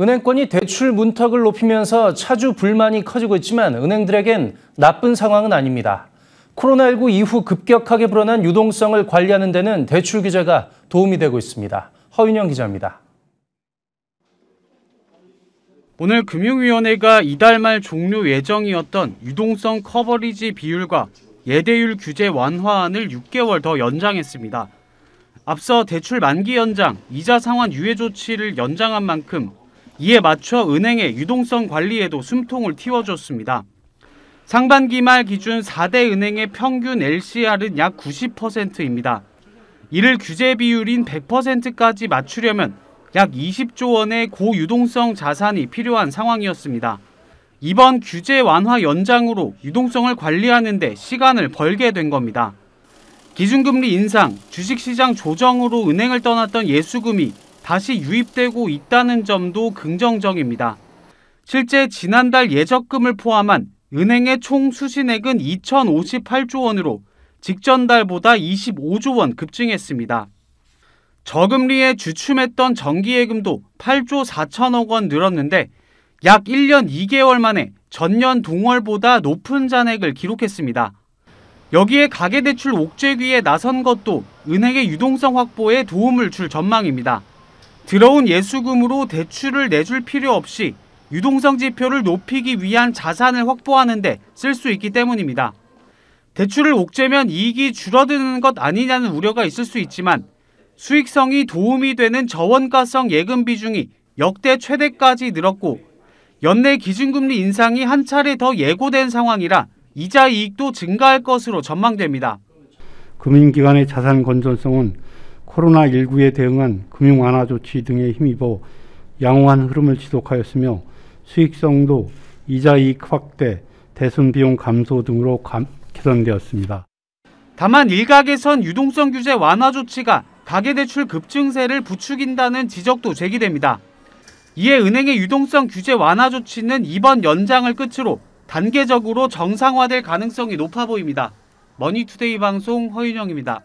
은행권이 대출 문턱을 높이면서 차주 불만이 커지고 있지만 은행들에겐 나쁜 상황은 아닙니다. 코로나19 이후 급격하게 불어난 유동성을 관리하는 데는 대출 규제가 도움이 되고 있습니다. 허윤영 기자입니다. 오늘 금융위원회가 이달 말 종료 예정이었던 유동성 커버리지 비율과 예대율 규제 완화안을 6개월 더 연장했습니다. 앞서 대출 만기 연장, 이자 상환 유예 조치를 연장한 만큼 이에 맞춰 은행의 유동성 관리에도 숨통을 틔워줬습니다. 상반기 말 기준 4대 은행의 평균 LCR은 약 90%입니다. 이를 규제 비율인 100%까지 맞추려면 약 20조 원의 고유동성 자산이 필요한 상황이었습니다. 이번 규제 완화 연장으로 유동성을 관리하는 데 시간을 벌게 된 겁니다. 기준금리 인상, 주식시장 조정으로 은행을 떠났던 예수금이 다시 유입되고 있다는 점도 긍정적입니다. 실제 지난달 예적금을 포함한 은행의 총 수신액은 2,058조 원으로 직전달보다 25조 원 급증했습니다. 저금리에 주춤했던 정기예금도 8조 4천억 원 늘었는데 약 1년 2개월 만에 전년 동월보다 높은 잔액을 기록했습니다. 여기에 가계대출 옥죄기에 나선 것도 은행의 유동성 확보에 도움을 줄 전망입니다. 들어온 예수금으로 대출을 내줄 필요 없이 유동성 지표를 높이기 위한 자산을 확보하는 데 쓸 수 있기 때문입니다. 대출을 옥죄면 이익이 줄어드는 것 아니냐는 우려가 있을 수 있지만 수익성이 도움이 되는 저원가성 예금 비중이 역대 최대까지 늘었고 연내 기준금리 인상이 한 차례 더 예고된 상황이라 이자 이익도 증가할 것으로 전망됩니다. 금융기관의 자산 건전성은 코로나19에 대응한 금융 완화 조치 등에 힘입어 양호한 흐름을 지속하였으며 수익성도 이자 이익 확대, 대손 비용 감소 등으로 개선되었습니다. 다만 일각에선 유동성 규제 완화 조치가 가계대출 급증세를 부추긴다는 지적도 제기됩니다. 이에 은행의 유동성 규제 완화 조치는 이번 연장을 끝으로 단계적으로 정상화될 가능성이 높아 보입니다. 머니투데이 방송 허윤영입니다.